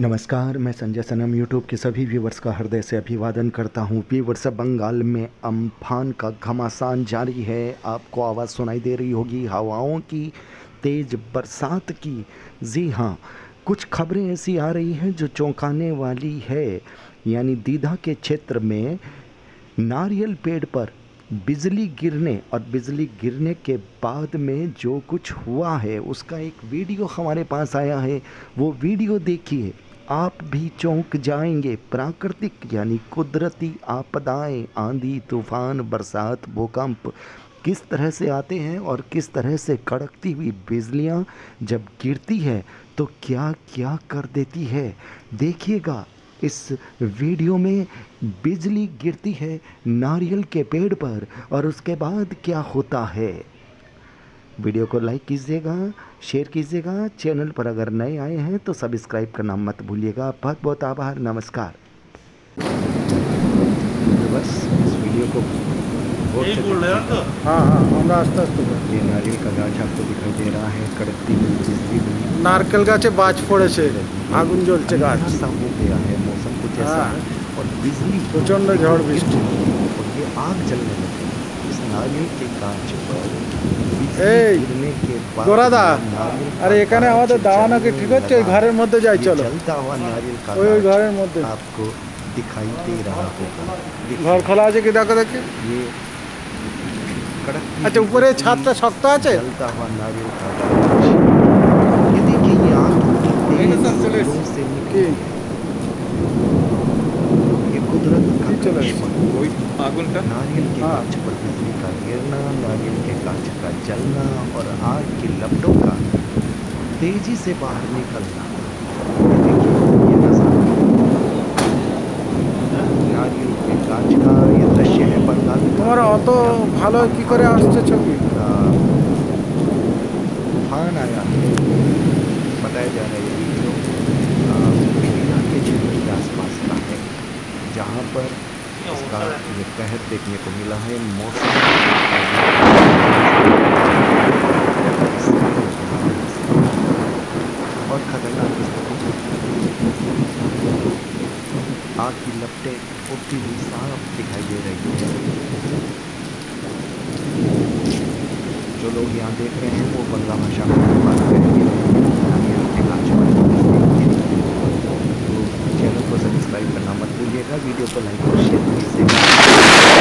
नमस्कार, मैं संजय सनम यूट्यूब के सभी व्यूवर्स का हृदय से अभिवादन करता हूँ। व्यूवर्स, बंगाल में अम्फान का घमासान जारी है। आपको आवाज़ सुनाई दे रही होगी हवाओं की, तेज़ बरसात की। जी हाँ, कुछ खबरें ऐसी आ रही हैं जो चौंकाने वाली है। यानी दीधा के क्षेत्र में नारियल पेड़ पर बिजली गिरने और बिजली गिरने के बाद में जो कुछ हुआ है उसका एक वीडियो हमारे पास आया है। वो वीडियो देखिए, आप भी चौंक जाएंगे। प्राकृतिक यानी कुदरती आपदाएं, आंधी, तूफान, बरसात, भूकंप किस तरह से आते हैं और किस तरह से कड़कती हुई बिजलियां जब गिरती है तो क्या क्या कर देती है। देखिएगा इस वीडियो में बिजली गिरती है नारियल के पेड़ पर और उसके बाद क्या होता है। वीडियो को लाइक कीजिएगा, शेयर कीजिएगा। चैनल पर अगर नए आए हैं तो सब्सक्राइब करना मत भूलिएगा। बहुत बहुत आभार, नमस्कार। बस इस वीडियो को हाँ, हमारा ये नारियल का गाछ आपको दिखाई दे रहा है, कड़कती बिजली। नारियल गाचे बाज फोड़े से आगुन जलते गाछ सा हो गया है। मौसम कुछ ऐसा है और बिजली प्रचंड झड़ बिजली और ये आग जलने लगी इस नारियल के गाछ पर। गिरने के बाद गोरादा, अरे एकाने आवाज दावाना के ठीक है, घर में मध्य जाए। चलो चलता हुआ नारियल का ओए घर में मध्य आपको दिखाई दे रहा होगा। घर खला जे के देखा देखे ये अच्छा ऊपर छाता शक्त आछे चलता हुआ नारियल का ये देखिए, ये आग कितने से निकली। ये कुदरत का चला कोई आगुन का नारियल के गाछ पर बिजली का गिरना, नारियल के गाछ का जलना और आग की लपटों का तेजी से बाहर निकलना। ये देखिए ये नज़ारा नारियल के गाछ का ये दृश्य है बंगाल का। और तो भालो की करे आस्ते छवि तूफान आया है, बताया जा रहा है कि दीधा के क्षेत्र के आसपास का है जहाँ पर इसका ये कहर देखने को मिला है। मौसम और खतरनाक आग की लपटें उठती हुई साफ दिखाई दे रही है। जो लोग यहाँ देख रहे हैं वो बंगला भाषा में बात करेंगे। तो चैनल को सब्सक्राइब करना मत भूलिएगा, वीडियो को लाइक और शेयर कीजिएगा।